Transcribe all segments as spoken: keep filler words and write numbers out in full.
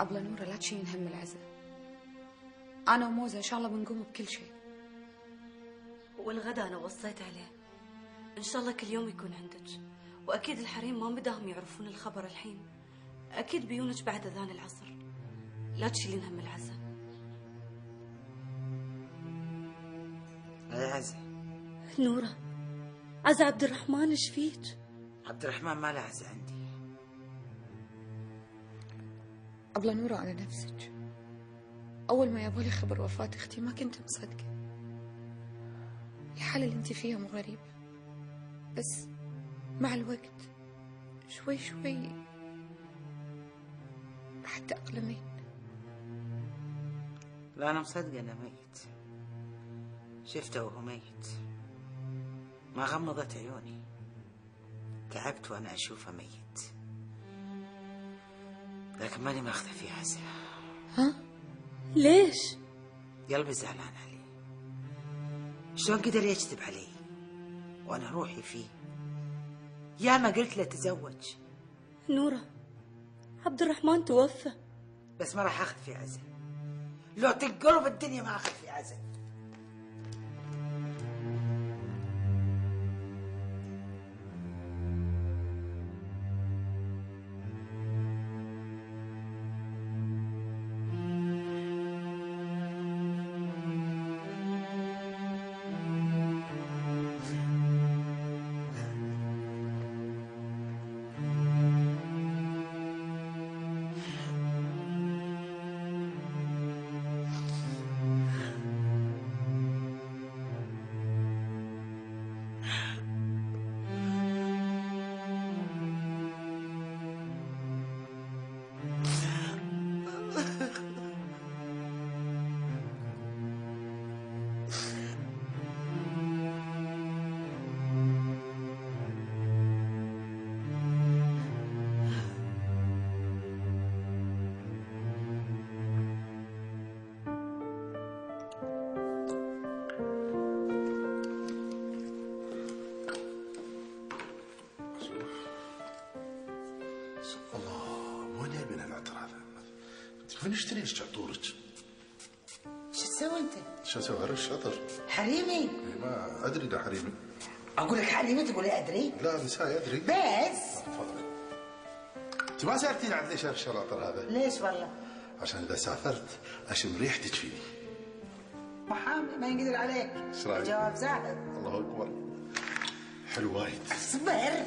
أبله نوره لا تشيلين هم العزة. أنا وموزة إن شاء الله بنقوم بكل شيء. والغدا أنا وصيت عليه. إن شاء الله كل يوم يكون عندك. وأكيد الحريم ما بدهم يعرفون الخبر الحين. أكيد بيونك بعد أذان العصر. لا تشيلين هم العزة. أي عزة؟ نوره. عزة عبد الرحمن إيش فيك؟ عبد الرحمن ما له عزة عندي. أبله نوره على نفسك. أول ما يابولي خبر وفاة أختي ما كنت مصدقة. الحالة اللي أنت فيها مو غريبة. بس مع الوقت شوي شوي راح تأقلمين. لا أنا مصدقة أنه ميت. شفته وهو ميت. ما غمضت عيوني. تعبت وأنا أشوفه ميت. لكن ماني ماخذه فيه عزة. ها؟ ليش؟ قلبي زعلان عليه. شلون قدر يكذب علي؟ وانا روحي فيه. ياما قلت له تزوج. نوره عبد الرحمن توفى. بس ما راح اخذ فيه عزة. لو تنقلب الدنيا ما اخذ فيه عزة. فين اشتري ايش عطورك؟ شو تسوي انت؟ شو اسوي؟ هرش عطر حريمي؟ ما ادري ده حريمي. اقول لك حريمي تقول لي ادري؟ لا نساي ادري بس. تفضلي. انت ما سالتيني عن ليش هرش العطر هذا؟ ليش والله؟ عشان اذا سافرت اشم ريحتك فيني. محامي ما ينقدر عليك. ايش رايك؟ جواب زاهد. الله اكبر. حلو وايد. اصبر.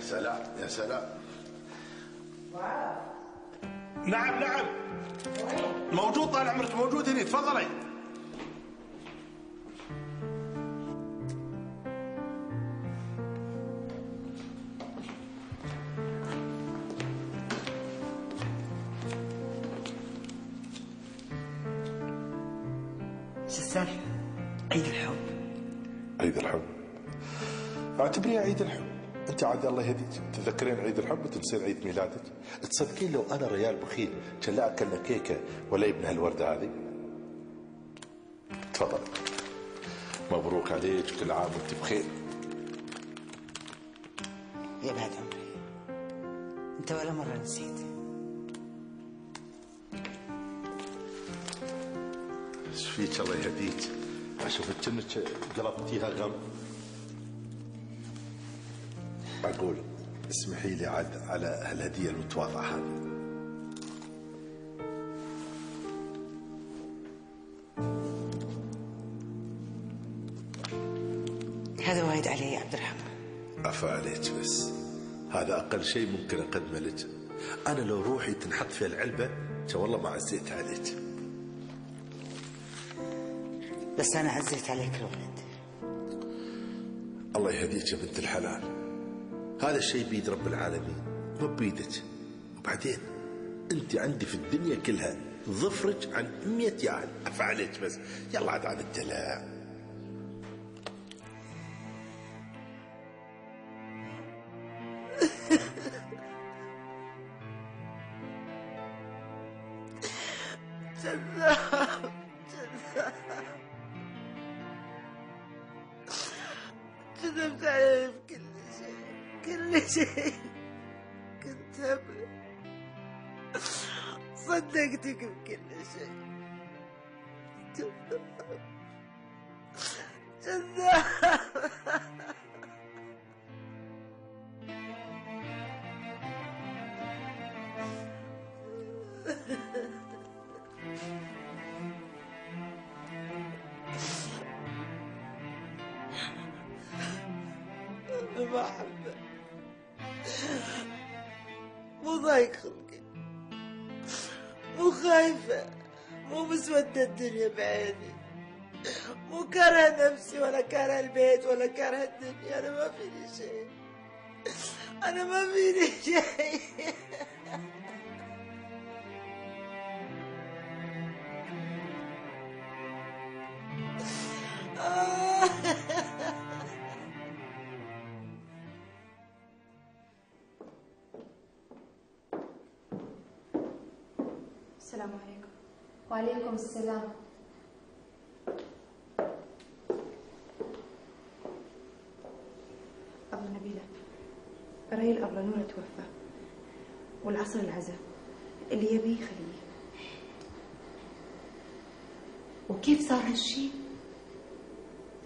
سلام يا سلام. واو. نعم نعم. موجود طال عمرك موجود هنا تفضلي. شو السالفة؟ عيد الحب. عيد الحب. اعتبريها عيد الحب. انت عاد الله يهديك تتذكرين عيد الحب وتنسين عيد ميلادك. تصدقين لو انا ريال بخيل كان لا اكل له كيكه ولا يبني هالورده هذه. تفضل. مبروك عليك كل عام وانت بخير. يا بعد عمري انت ولا مره نسيت. ايش فيك الله يهديك؟ اشوفك كأنك قلبتيها غم. أقول اسمحي لي عاد على هالهدية المتواضعة هذه. هذا وايد علي يا عبد الرحمن. عفا عليك بس هذا أقل شيء ممكن أقدمه لك. أنا لو روحي تنحط في العلبة كان والله ما عزيت عليك. بس أنا عزيت عليك الولد. الله يهديك يا بنت الحلال. هذا الشيء بيد رب العالمين مو بيدك. وبعدين انت عندي في الدنيا كلها ظفرك عن مية ياهل. عفا عليك بس يلا عاد عن الدلع. كذاب كذاب كذبت عليه في كل شيء كل شيء كنت هبلة صدقتك في كل شيء كذاب كذاب. ما أحبه مو ضايق خلقي مو خايفة مو مسودة الدنيا بعيني مو كاره نفسي ولا كاره البيت ولا كاره الدنيا. أنا ما فيني شيء أنا ما فيني شيء. السلام عليكم. وعليكم السلام. أبو نبيلة رايل أبله نوره توفى والعصر العزاء اللي يبيه خليه. وكيف صار هالشي؟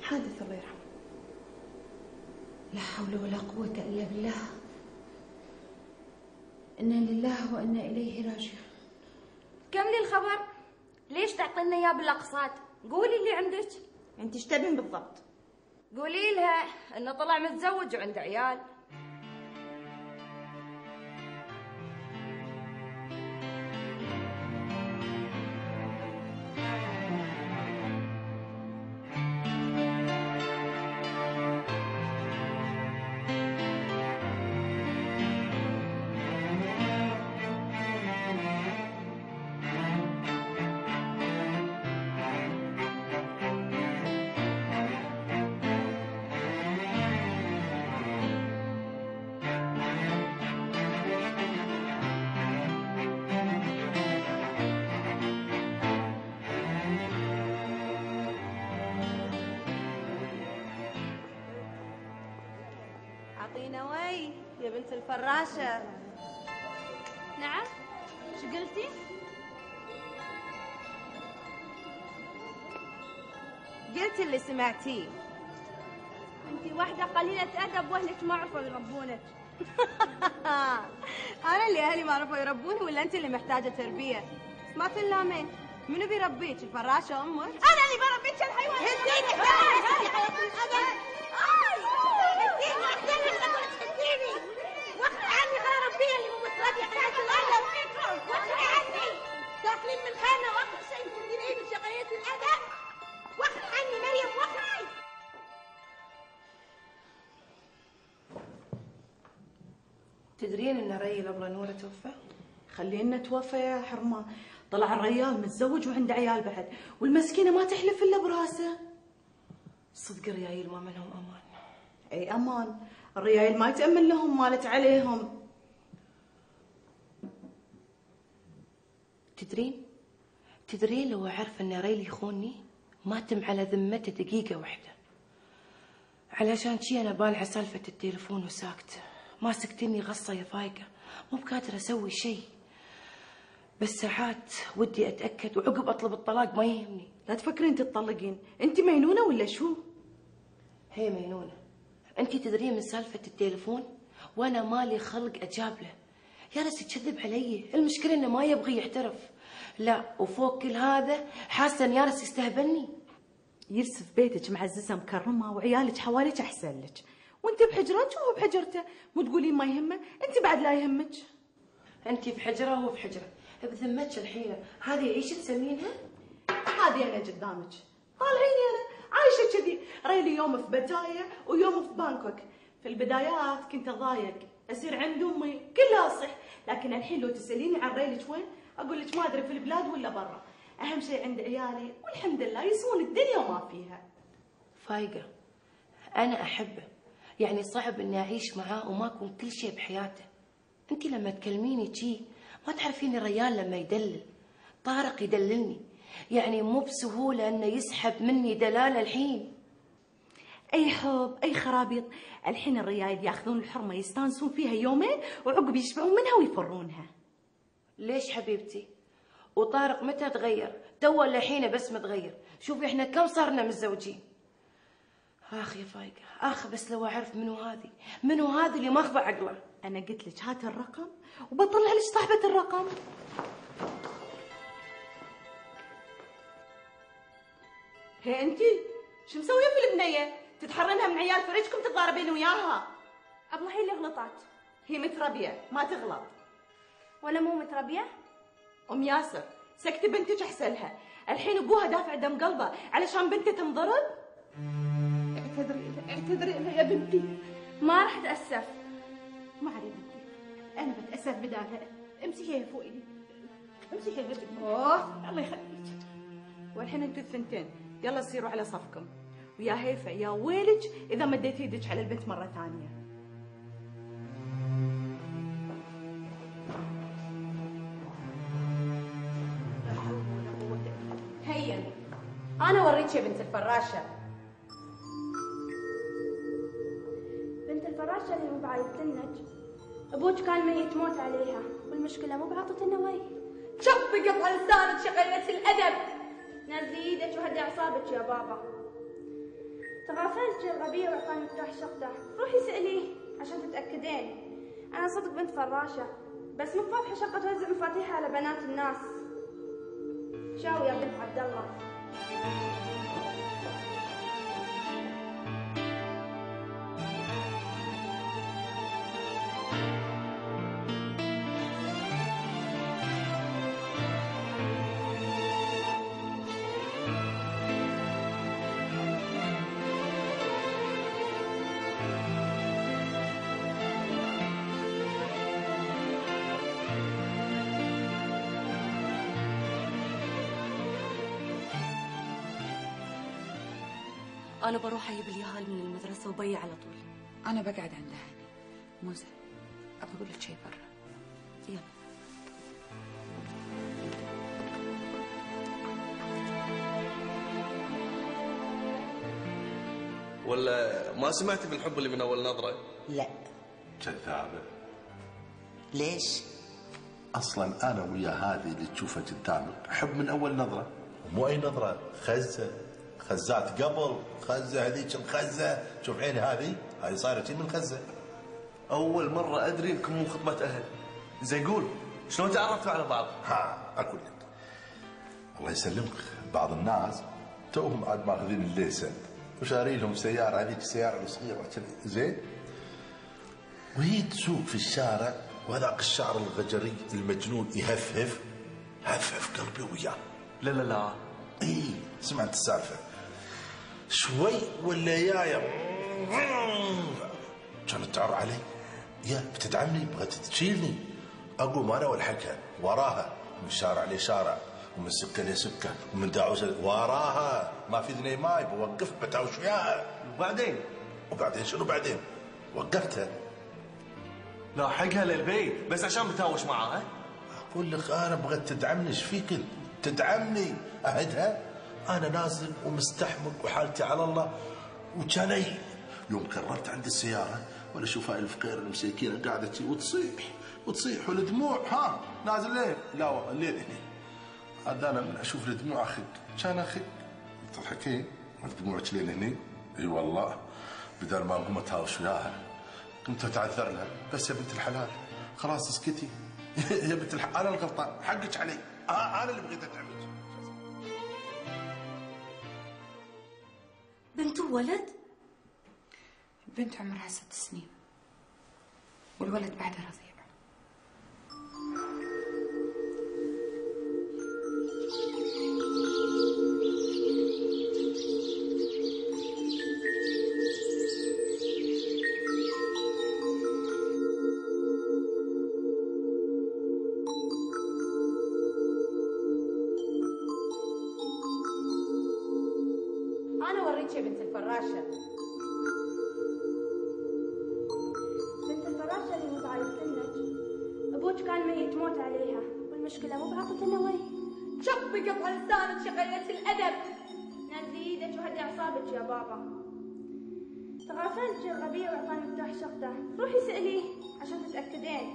حادث الله يرحمه. لا حول ولا قوة إلا بالله. إنا لله وإنا إليه راجعون. كملي الخبر. ليش تعطينا اياه بالاقساط؟ قولي اللي عندك. انت ايش تبين بالضبط؟ قولي لها انه طلع متزوج وعنده عيال. يا بنت الفراشة. نعم شو قلتي؟ قلت اللي سمعتيه. انت واحدة قليلة أدب واهلك ما عرفوا يربونك. أنا اللي أهلي ما عرفوا يربوني ولا أنت اللي محتاجة تربية؟ ما تلامين. منو بيربيك الفراشة أمك؟ أنا اللي بربيك الحيوان. هديني هديني واخذي عني غير ربية اللي مو متربية حياة الأدب. واخذي عني داخلين من خانة وآخر شيء تديني بشغلية الأدب. واخذي عني مريم واخذي. تدرين إن ريال أبله نوره توفى؟ خلينا توفى يا حرمة. طلع الريال متزوج وعنده عيال بعد والمسكينة ما تحلف إلا براسه. صدق الريايل ما منهم أمان. أي أمان؟ الريايل ما يتأمن لهم مالت عليهم. تدرين تدرين لو أعرف أن ريل يخوني ما تم على ذمته دقيقة واحدة. علشان شي أنا بالع سالفة التليفون وساكتة. ما سكتني غصة يا فايقة. مو بقادرة أسوي شيء. بس ساعات ودي أتأكد وعقب أطلب الطلاق ما يهمني. لا تفكرين تطلقين. أنت مجنونة ولا شو؟ هي مجنونة. انتي تدرين من سالفه التليفون وانا مالي خلق اجاب له. يا ريت يكذب علي. المشكله انه ما يبغي يعترف. لا وفوق كل هذا حاسه ان يارس يستهبلني. يرسف بيتك معززه مكرمه وعيالك حواليك احسن لك. وانت بحجرتك وهو بحجرته. مو تقولين ما يهمه. انت بعد لا يهمك. انت بحجره وهو بحجره. بذمتك الحيله هذه عيش تسمينها؟ هذه انا قدامك طالعيني انا عايشة كذي. ريلي يوم في بداية ويوم في بانكوك. في البدايات كنت أضايق أصير عند أمي كلها صح. لكن الحين لو تسأليني عن ريلك وين أقول لك ما أدري في البلاد ولا برا. أهم شيء عند عيالي والحمد لله يسوون الدنيا وما فيها. فايقة أنا أحبه. يعني صعب إني أعيش معاه وما أكون كل شيء بحياته. أنت لما تكلميني شي ما تعرفين الريال لما يدلل. طارق يدللني، يعني مو بسهولة انه يسحب مني دلالة الحين. اي حب اي خرابيط، الحين الريايل ياخذون الحرمة يستانسون فيها يومين وعقب يشبعون منها ويفرونها. ليش حبيبتي؟ وطارق متى تغير؟ تو لحينه بس متغير، شوفي احنا كم صارنا متزوجين. اخ يا فايقة، اخ بس لو اعرف منو هذه، منو هذه اللي ماخذه عقله. انا قلت لك هاتي الرقم وبطلع لك صاحبة الرقم. هي انتي شو مسويه في البنيه؟ تتحرنها من عيال فريجكم تتضاربين وياها. الله هي اللي غلطت، هي متربيه ما تغلط. ولا مو متربيه؟ ام ياسر سكتي بنتك احسن لها، الحين ابوها دافع دم قلبه علشان بنته تنضرب. اعتذري لها، اعتذري لها يا بنتي. ما راح اتاسف. ما علي بنتي، انا بتاسف بدافع. امسكيها يا فوقي، امسكيها يا بنتي. اوه الله يخليك. والحين انتوا الثنتين يلا سيروا على صفكم، ويا هيفا يا ويلك اذا مديت يدك على البنت مره ثانيه. أنا وريتش يا بنت الفراشة. بنت الفراشة اللي مو بعيطت لنج، أبوك كان ميت موت عليها، والمشكلة مو بعطت لنا وجه. شبي قطع لسانك شغلة الأدب. نزلي إيدك وهدي أعصابك يا بابا. تغافلت الغبية وأعطاني مفتاح شقته، روحي سأليه عشان تتأكدين. أنا صدق بنت فراشة، بس مو فاتحة شقة توزع مفاتيحها على بنات الناس. شاوي يا بنت عبد الله. أنا بروح أجيب اليهال من المدرسة وبيا على طول. أنا بقعد عند هاني. موزة أبغى أقول لك شيء برا. يلا. ولا ما سمعتي من الحب اللي من أول نظرة؟ لا. كذابة. ليش؟ أصلاً أنا ويا هذه اللي تشوفها قدامك حب من أول نظرة، مو أي نظرة، خزة. خزات قبل، خزه هذيك الخزه، شوف عيني هذه، هذه صارت من خزه. اول مره ادري انكم مو خطبه اهل. زين قول، شلون تعرفتوا على بعض؟ ها اقول لك. الله يسلمك، بعض الناس توهم عاد ماخذين الليسن وشاري لهم سياره، هذيك السياره الصغيره زين؟ وهي تسوق في الشارع وهذاك الشعر الغجري المجنون يهفهف، هفهف قلبي وياه. لا لا لا. اي سمعت السالفه. شوي ولا يايا كانت تعر علي، يا بتدعمني بغت تشيلني، اقوم انا والحكها وراها من شارع لشارع ومن سكه لسكه ومن دعوسه وراها، ما في اذني ماي بوقف بتعوش وياها. وبعدين وبعدين شنو بعدين؟ وقفتها لاحقها للبيت بس عشان بتهاوش معاها. اقول لك انا بغت تدعمني، ايش فيك تدعمني؟ اهدها انا نازل ومستحمل وحالتي على الله. وكان يوم قربت عند السياره ولا اشوفها الفقير المسكينه قاعده وتصيح وتصيح والدموع ها نازل ليه؟ لا والله الليل هني. عاد انا من اشوف الدموع اخك، كان اخك تضحكين دموعك لين هني؟ اي والله. بدل ما اقوم اتهاوش وياها قمت اتعذر لها، بس يا بنت الحلال خلاص اسكتي. يا بنت الحلال انا الغلطان، حقك علي، انا اللي بغيت اتعبك. بنت وولد؟ البنت عمرها ست سنين والولد بعده رضيع. شبكت على لسانك شغلت الأدب. ناس إيدك وهدي أعصابك يا بابا. تغافلت يا غبية وأعطاني مفتاح شقته. روحي سأليه عشان تتأكدين.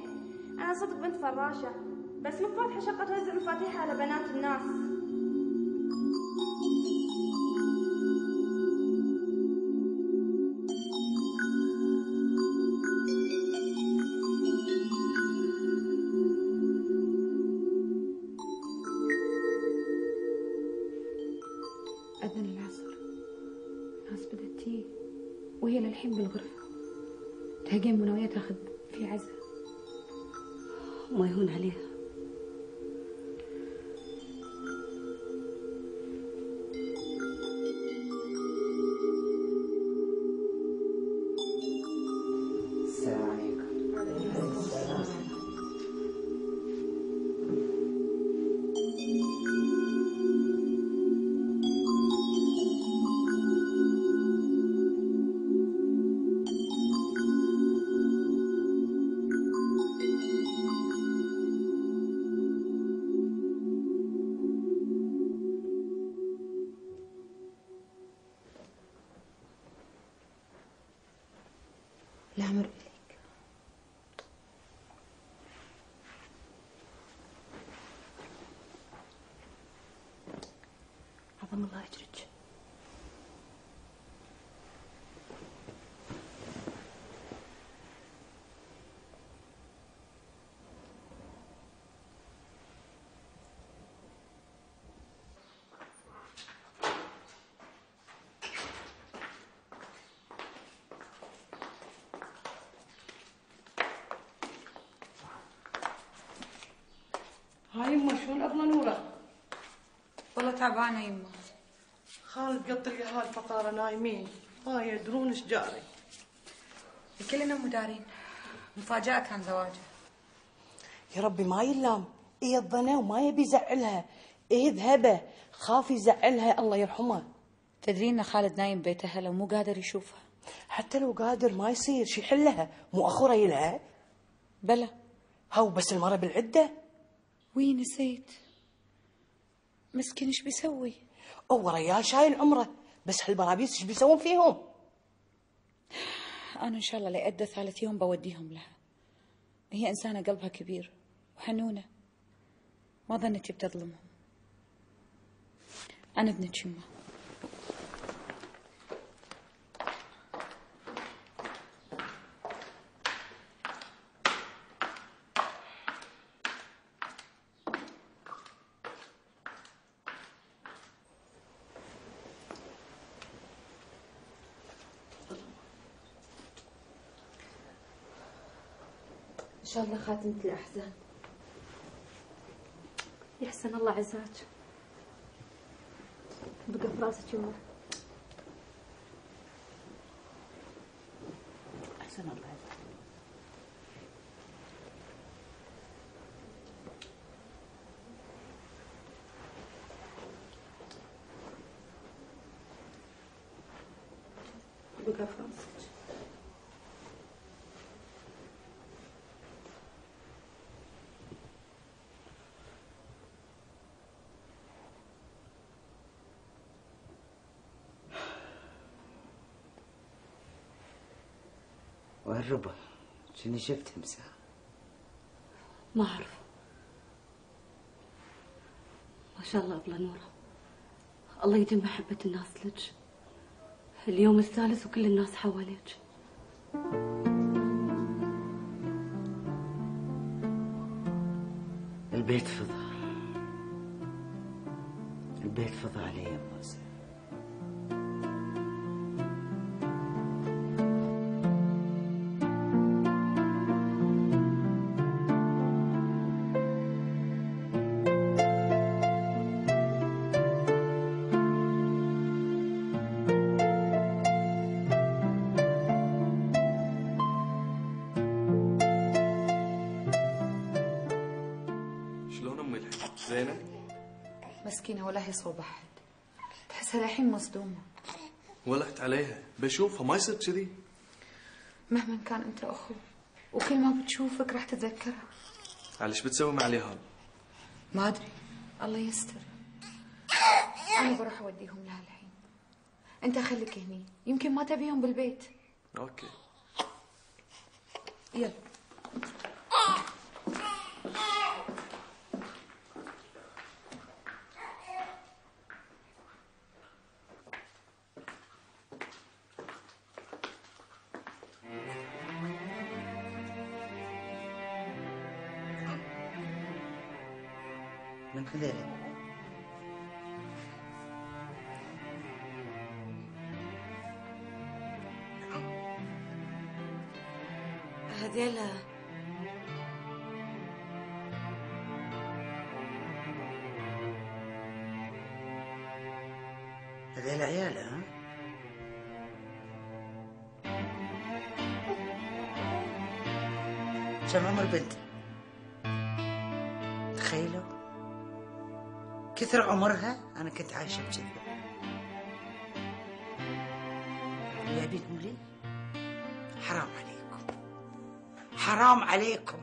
أنا صدق بنت فراشة بس مو فاتحة شقة توزع مفاتيحها على بنات الناس. أذن العصر، الناس بدت تجي وهي للحين بالغرفة. تهجم وناوية تاخذ في عزة وما يهون عليها. الأمر إليك. عظم الله أجرك. هاي يما شلون أبله نوره؟ والله تعبانة يما. خالد قط اليهال فقارة نايمين، ما يدرون ايش جاري. كلنا مدارين. مفاجأة كان زواجه. يا ربي ما يلام، هي الظنة وما يبي يزعلها، هي ذهبه، خاف يزعلها الله يرحمه. تدرين خالد نايم بيتها لو مو قادر يشوفها. حتى لو قادر ما يصير، شي حلها، مو أخو ريلها. بلى. هو بس المرة بالعدة. وي نسيت مسكين ايش بيسوي؟ هو ريال شايل عمره بس هالبرابيس ايش بيسوون فيهم؟ انا ان شاء الله لأدى ثالث يوم بوديهم لها. هي انسانه قلبها كبير وحنونه، ما ظنتي بتظلمهم. انا ابنك يما. إن شاء الله خاتمة الأحزان. يحسن الله عزاك. بقى في راسك يما. أحسن الله عزاك. بقى في راسك. الربع شنو شفت همسه؟ ما اعرف. ما شاء الله أبله نوره، الله يديم محبة الناس لك. اليوم الثالث وكل الناس حواليك. البيت فضى، البيت فضى علي يا موسى. زينة مسكينة ولا هي صوب أحد، تحسها الحين مصدومة. ولعت عليها، بشوفها ما يصير كذي. مهما كان أنت أخو، وكل ما بتشوفك راح تتذكرها. علش بتسوي مع ليهال؟ ما أدري، الله يستر. أنا بروح أوديهم لها الحين. أنت خليك هني، يمكن ما تبيهم بالبيت. أوكي. يلا. من خلالك هذيل هذيل عيالها كم عمر بنتي؟ تخيلوا كثر عمرها. أنا كنت عايشة بكذا. جايبينهم لي؟ حرام عليكم، حرام عليكم.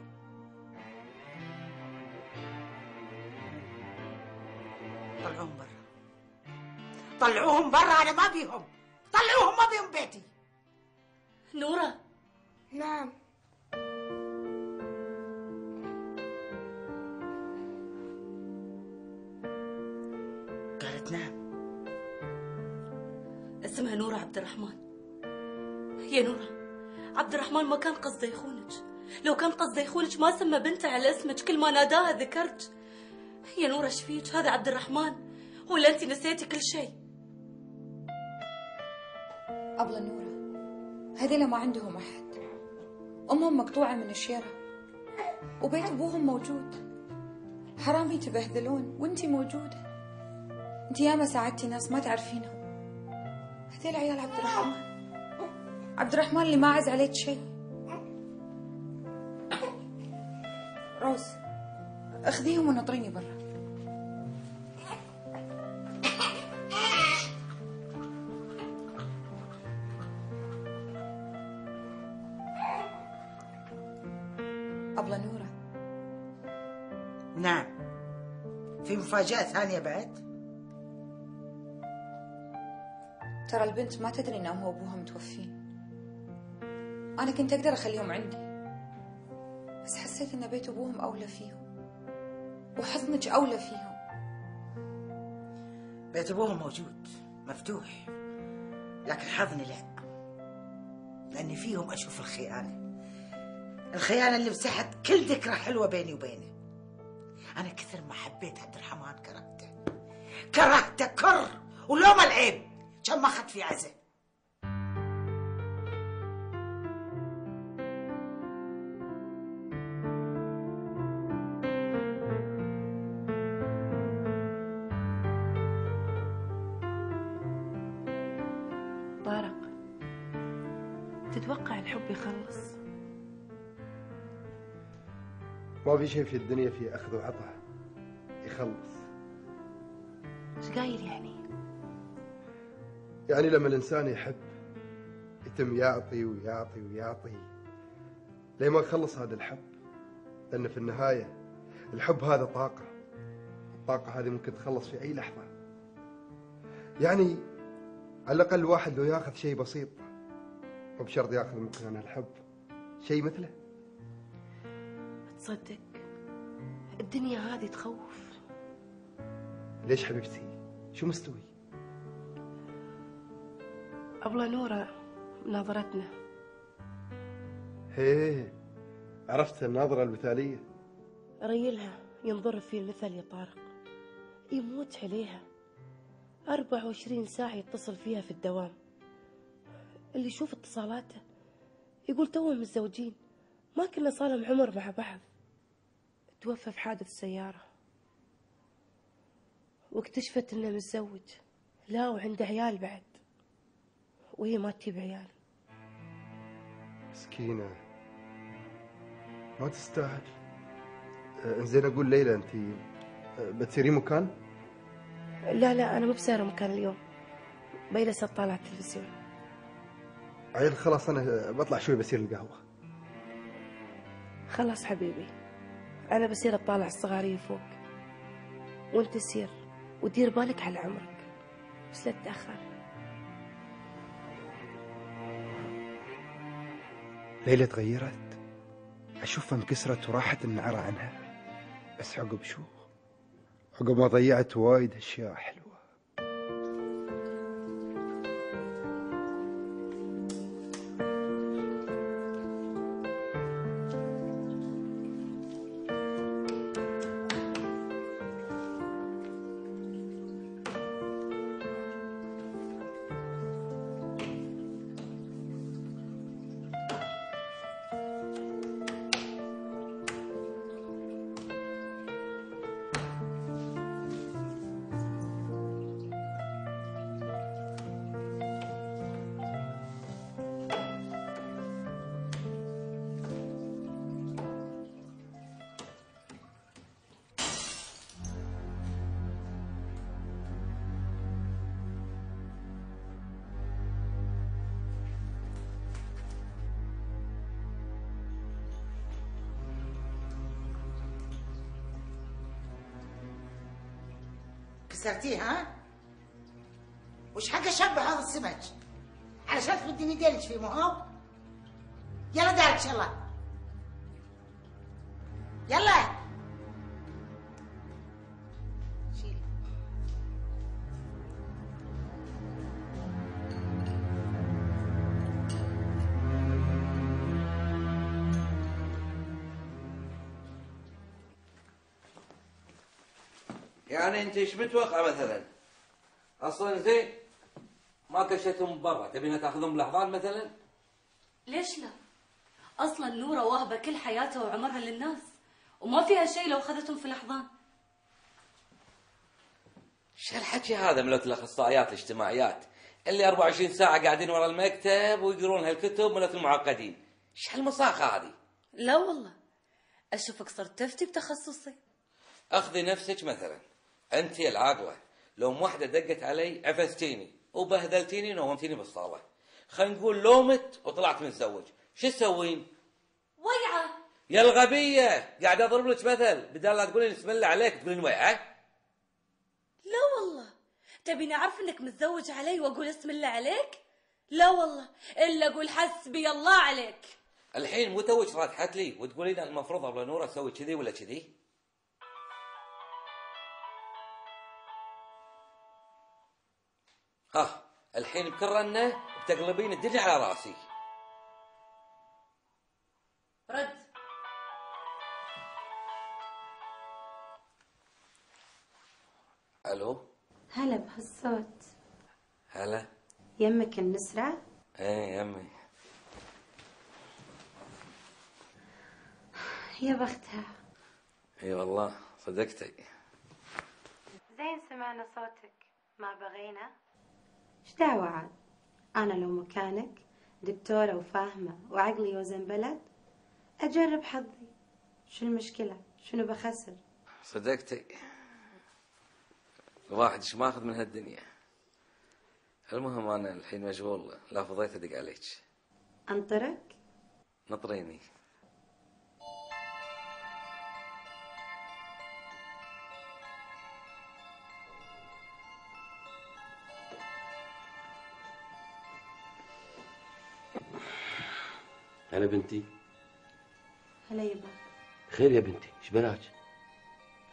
طلعوهم برا، طلعوهم برا. أنا ما بيهم، طلعوهم، ما بيهم بيتي. نورة. نعم. اسمها نوره عبد الرحمن. يا نوره، عبد الرحمن ما كان قصده يخونك. لو كان قصده يخونك ما سمى بنته على اسمك، كل ما ناداها ذكرك. يا نوره ايش فيك؟ هذا عبد الرحمن، ولا انت نسيتي كل شيء؟ أبله نوره، هذيلا ما عندهم احد. امهم مقطوعه من الشيره، وبيت ابوهم موجود. حرام يتبهذلون وانت موجوده. انت ياما ساعدتي ناس ما تعرفينهم. هذيل عيال عبد الرحمن، عبد الرحمن اللي ما عز عليك شيء. روز، اخذيهم ونطريني برا. أبله نوره. نعم، في مفاجأة ثانية بعد؟ ترى البنت ما تدري ان امها وابوها متوفين. انا كنت اقدر اخليهم عندي، بس حسيت ان بيت ابوهم اولى فيهم، وحضنك اولى فيهم. بيت ابوهم موجود مفتوح، لكن حضني لا، لاني فيهم اشوف الخيانه، الخيانه اللي مسحت كل ذكرى حلوه بيني وبينه. انا كثر ما حبيت عبد الرحمن كرهته، كرهته كر ولوم العيب. كم ما اخذت في عزه. طارق، تتوقع الحب يخلص؟ ما في شيء في الدنيا فيه اخذ وعطاء يخلص. ايش قايل يعني؟ يعني لما الإنسان يحب يتم يعطي ويعطي ويعطي لين ما يخلص هذا الحب، لأن في النهاية الحب هذا طاقة، الطاقة هذه ممكن تخلص في أي لحظة. يعني على الأقل الواحد لو ياخذ شيء بسيط، مو بشرط ياخذ مكان الحب شيء مثله. تصدق الدنيا هذه تخوف. ليش حبيبتي؟ شو مستوي؟ أبله نوره ناظرتنا. هيه، عرفت الناظرة الوثالية. ريلها ينظر في المثل يا طارق، يموت عليها. أربعة وعشرين ساعة يتصل فيها في الدوام. اللي يشوف اتصالاته يقول توهم متزوجين، ما كنا صالهم عمر مع بعض. توفى في حادث سيارة، واكتشفت إنه متزوج، لا وعنده عيال بعد، وهي ما تجيب عيال. مسكينة، ما تستاهل. انزين اقول ليلى، انت بتصيري مكان؟ لا لا، انا مو بسايره مكان اليوم. بيلس اطالع التلفزيون. عيل خلاص، انا بطلع شوي بصير القهوة. خلاص حبيبي، انا بصير اطالع الصغارية فوق. وانت سير ودير بالك على عمرك بس لا تتأخر. ليلى تغيرت، أشوفها انكسرت وراحت النعرة عنها، بس عقب شو؟ عقب ما ضيعت وايد أشياء حلوة. كسرتيه ها؟ وش حقه شبه هذا السمك؟ علشان تمدين يدينك فيه مو هو؟ يلا دارك يلا. يلا. شيل. يعني انت ايش متوقع مثلا؟ اصلا زين ما كشتهم برا، تبينا تاخذهم لحظان مثلا؟ ليش لا؟ اصلا نوره واهبه كل حياتها وعمرها للناس، وما فيها شيء لو اخذتهم في لحظان. شو هالحكي هذا ملوت الاخصائيات الاجتماعيات اللي أربعة وعشرين ساعه قاعدين ورا المكتب ويقرون هالكتب ملوت المعقدين، شو هالمصاخه هذه؟ لا والله اشوفك صرت تفتي بتخصصي. اخذي نفسك مثلا، انت العاقله لو وحده دقت علي عفستيني وبهدلتيني ونومتيني بالصاله، خلينا نقول لومت وطلعت من زوج، شو تسوين؟ ويعه يا الغبيه، قاعد اضرب لك مثل بدال لا تقولين بسم الله عليك تقولين ويعه. لا والله تبيني اعرف انك متزوج علي واقول بسم الله عليك؟ لا والله الا اقول حسبي الله عليك. الحين مو توك راتحت لي وتقولين المفروض أبله نوره تسوي كذي ولا كذي؟ ها الحين بكل رنه بتقلبين الدنيا على راسي. رد. الو. هلا بهالصوت. هلا. يمك النسرة؟ ايه يمي. يا بختها. اي والله صدقتي. زين سمعنا صوتك، ما بغينا. ايش دعوة عاد؟ أنا لو مكانك دكتورة وفاهمة وعقلي وزن بلد أجرب حظي، شو المشكلة؟ شنو بخسر؟ صدقتي الواحد ايش ماخذ من هالدنيا. المهم أنا الحين مشغول، لا فضيت أدق عليك. أنطرك؟ نطريني. هلا بنتي. هلا يبا. خير يا بنتي، ايش بلاك؟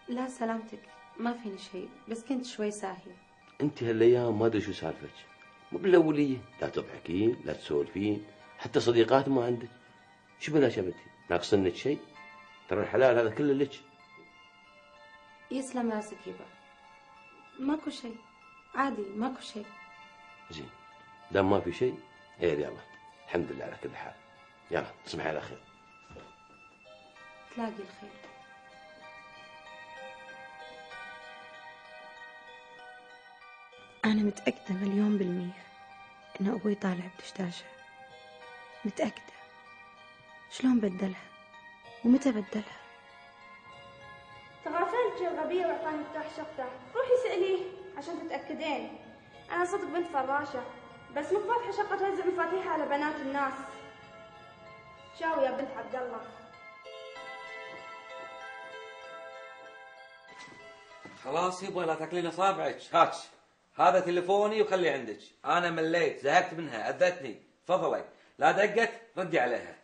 لا سلامتك، ما فيني شيء، بس كنت شوي ساهية. انت هالايام ما ادري شو سالفتك، مو بالاولية، لا تضحكين، لا تسولفين، حتى صديقات ما عندك. شو بلاك يا بنتي؟ ناقصنك شيء؟ ترى الحلال هذا كله لك. يسلم راسك يبا. ماكو شيء، عادي ماكو شيء. زين، دام ما في شيء، خير يلا، الحمد لله على كل حال. يلا تصبحي على خير. تلاقي الخير. أنا متأكدة مليون بالمية إن أبوي طالع بدشداشة، متأكدة. شلون بدلها؟ ومتى بدلها؟ تغافلتي الغبية وأعطاني مفتاح شقته، روحي سأليه عشان تتأكدين. أنا صدق بنت فراشة، بس مو فاتحة شقة توزع مفاتيحها على بنات الناس. شاو يا بنت عبد الله. خلاص يبا لا تاكلين صابعك، هاتش هذا تليفوني وخلي عندك، انا مليت زهقت منها اذتني، تفضلي لا دقت ردي عليها.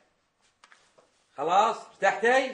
خلاص ارتحتي؟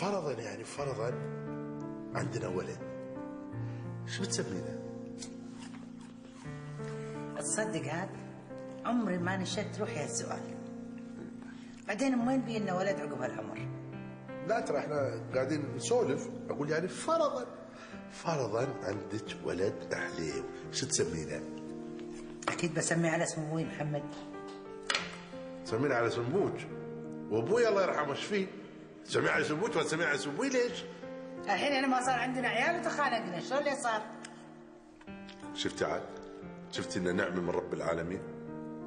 فرضا يعني فرضا عندنا ولد، شو بتسمينه؟ تصدق هاد عمري ما نشدت روحي هالسؤال. بعدين من وين بي لنا ولد عقب هالعمر؟ لا ترى احنا قاعدين نسولف، اقول يعني فرضا فرضا عندك ولد حليو، شو تسمينه؟ اكيد بسميه على اسم ابوي محمد. تسمينه على اسم ابوك؟ وابوي الله يرحمه ايش فيه؟ تسميه على اسم ابوك ولا تسميه على اسم ابوي ليش؟ الحين انا ما صار عندنا عيال وتخانقنا، شلون اللي صار؟ شفتي عاد؟ شفتي لنا نعمه من رب العالمين؟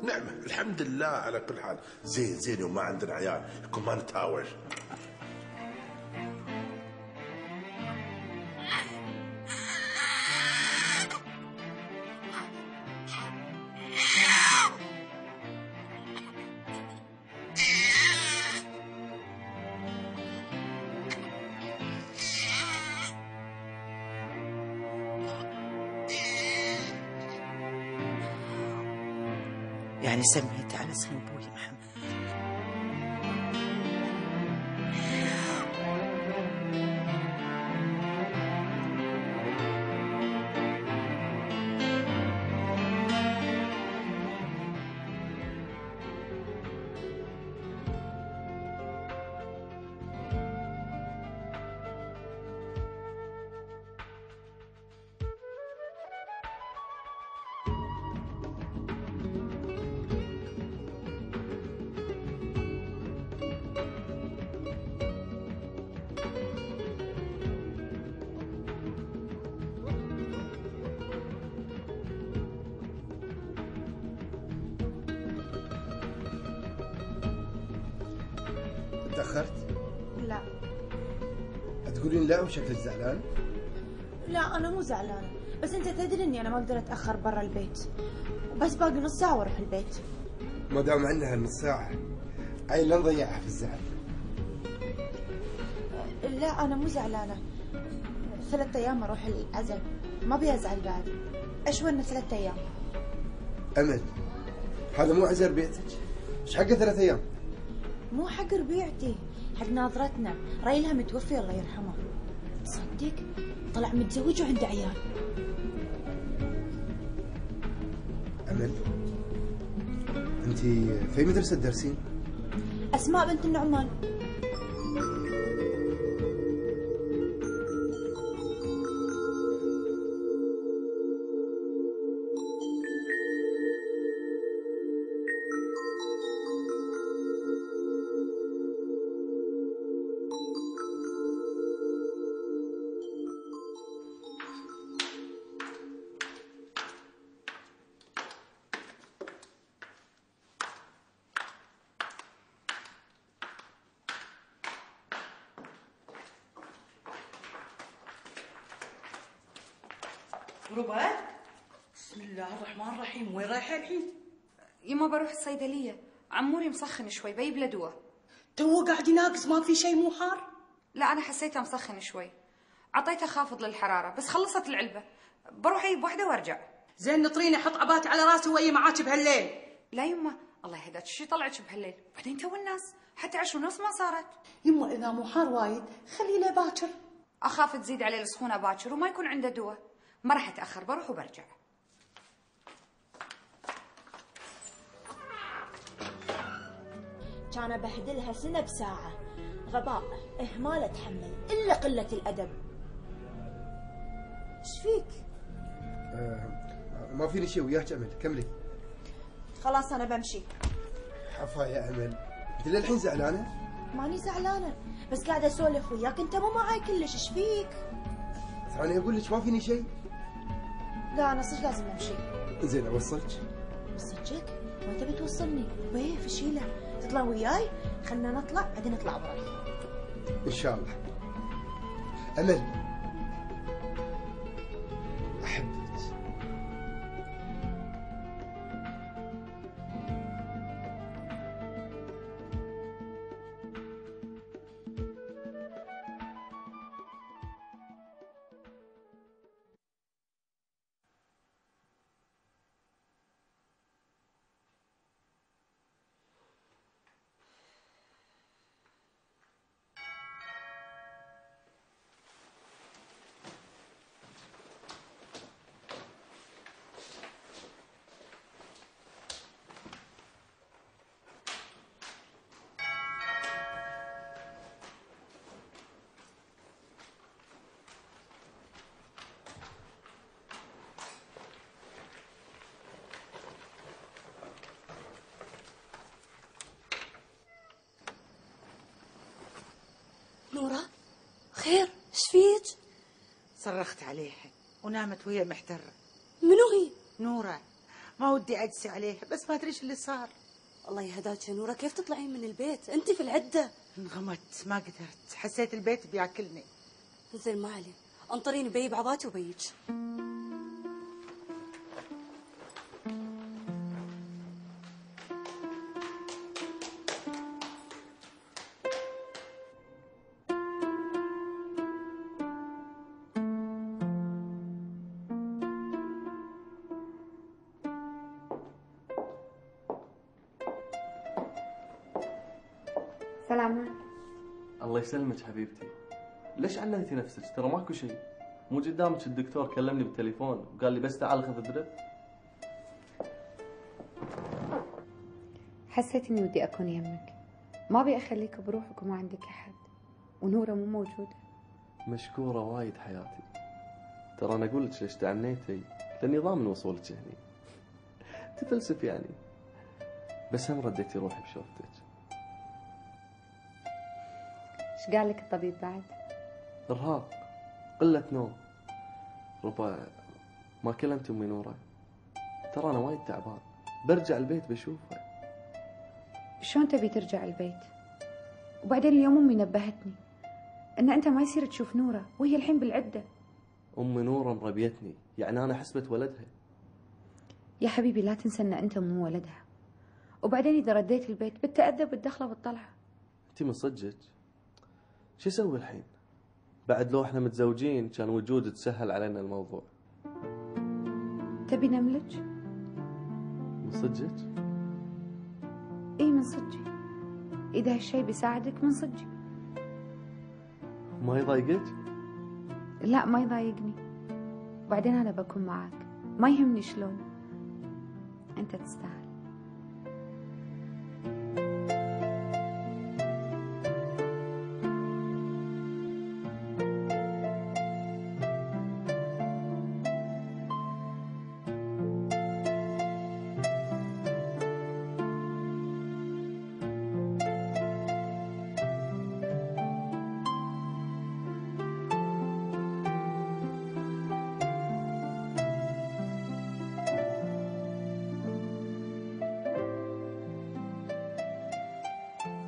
نعمه، الحمد لله على كل حال، زين زين وما عندنا عيال، يكون ما نتهاوش. يعني سميتي على اسم ابوي محمد. تأخرت؟ لا. هتقولين لا وشكلك زعلان؟ لا أنا مو زعلان، بس أنت تدري إني أنا ما أقدر أتأخر برا البيت، بس باقي نص ساعة وأروح البيت. ما دام عندنا هالنص ساعة، أي لا نضيعها في الزعل. لا أنا مو زعلانة. ثلاث أيام أروح العزل، ما أبي أزعل بعد. أشون ثلاث أيام. أمل، هذا مو عزل بيتك؟ إيش حق ثلاث أيام؟ مو حق ربيعتي، حق ناظرتنا، رايلها متوفي الله يرحمه. تصدق طلع متزوج وعنده عيال. أمل، أنت في أي مدرسة تدرسين؟ أسماء بنت النعمان. بروبات؟ بسم الله الرحمن الرحيم. وين رايحه الحين؟ يما بروح الصيدليه، عموري مسخن شوي بيجيب له دواء. تو قاعد يناقص ما في شيء مو حار؟ لا انا حسيته مسخن شوي، عطيته خافض للحراره بس خلصت العلبه، بروح اجيب وحده وارجع. زين نطريني احط عبات على راسي واجي معاك بهالليل. لا يما الله يهداك شي طلعك بهالليل، بعدين تو الناس حتى عشر ونص ما صارت. يما اذا مو حار وايد خلينا باكر. اخاف تزيد عليه السخونه باكر وما يكون عنده دواء، ما راح اتاخر بروح وبرجع. كان بهدلها سنه بساعه، غباء، اهمال اتحمل، الا قله الادب. ايش فيك؟ أه ما فيني شيء وياك امل، كملي. خلاص انا بمشي. حفا يا امل، انت للحين زعلانه؟ ماني زعلانه، بس قاعده اسولف وياك انت مو معاي كلش، ايش فيك؟ انا اقول لك ما فيني شيء. لا انا صدق لازم امشي. زين اوصلك؟ بصدقك؟ ما تبي توصلني، ويه فشيله، تطلع وياي؟ خلنا نطلع بعدين نطلع برا. ان شاء الله. امل احبك. نوره خير؟ ايش فيك؟ صرخت عليها ونامت وهي محتره. منو هي؟ نوره. ما ودي اجسي عليها بس ما ادري ايش اللي صار. الله يهداك يا نوره، كيف تطلعين من البيت؟ انت في العده. انغمت ما قدرت، حسيت البيت بياكلني. زين ما عليه، انطريني بيي بعضاتي وبيك. الله يسلمك حبيبتي. ليش عليتي نفسك؟ ترى ماكو شيء. مو قدامك الدكتور كلمني بالتليفون وقال لي بس تعال خذ درب. حسيت اني ودي اكون يمك، ما ابي اخليك بروحك وما عندك احد، ونوره مو موجوده. مشكوره وايد حياتي. ترى انا اقول لك ليش تعنيتي، لاني ضامن وصولك هني. تفلسف يعني. بس هم رديتي روحي بشوفتك. ايش قال لك الطبيب بعد؟ ارهاق، قلة نوم، ربع ما كلمت امي نوره. ترى انا وايد تعبان، برجع البيت بشوفها. شلون تبي ترجع البيت؟ وبعدين اليوم امي نبهتني ان انت ما يصير تشوف نوره وهي الحين بالعده. امي نوره مربيتني، يعني انا حسبة ولدها. يا حبيبي لا تنسى ان انت مو ولدها. وبعدين اذا رديت البيت بالتأدب بالدخله والطلعه. انت من صدقك؟ شو اسوي الحين؟ بعد لو احنا متزوجين كان وجودك تسهل علينا الموضوع. تبي نملج؟ من صدقك؟ اي من صدقي. اذا هالشيء بيساعدك من صدقي. ما يضايقك؟ لا ما يضايقني. وبعدين انا بكون معك، ما يهمني شلون. انت تستاهل.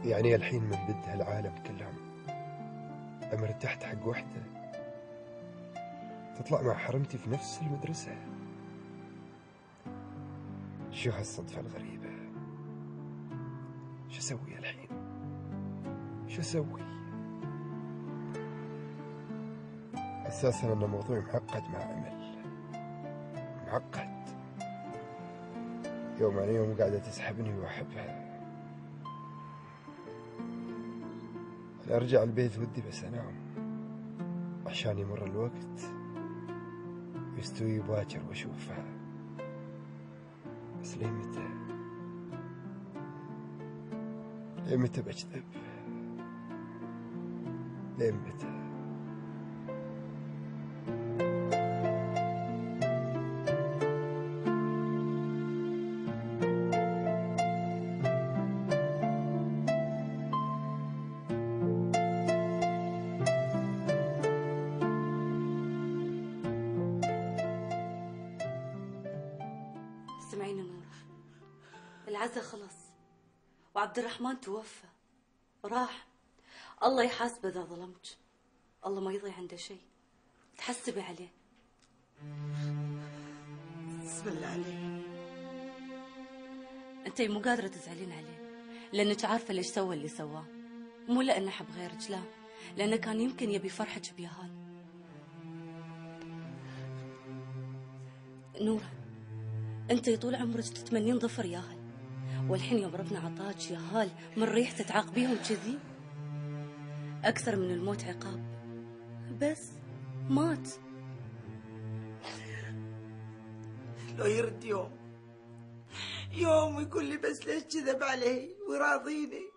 يعني الحين من بد هالعالم كلهم مرتحت حق وحده، تطلع مع حرمتي في نفس المدرسة. شو هالصدفة الغريبة. شو اسوي الحين؟ شو اسوي؟ اساسا ان الموضوع معقد مع أمل، معقد. يوم عن يوم قاعدة تسحبني واحبها. انا ارجع البيت ودي بس انام عشان يمر الوقت يستوي باكر واشوفها، بس ليه متى؟ ليه متى بكذب؟ ليه متى؟ العزا خلص وعبد الرحمن توفى راح. الله يحاسبه اذا ظلمت، الله ما يضيع عنده شيء، تحسبي عليه. بسم الله عليه. انت مو قادره تزعلين عليه لانك عارفه ليش سوى اللي سواه، مو لانه حب غيرك، لا لانه كان يمكن يبي فرحك بيهال. نوره انت طول عمرك تتمنين ظفر ياهل، والحين يوم ربنا عطاك ياهال من ريحته تعاقبيهم كذي؟ اكثر من الموت عقاب، بس مات. لو يرد يوم يوم يقول لي بس ليش كذب علي ويراضيني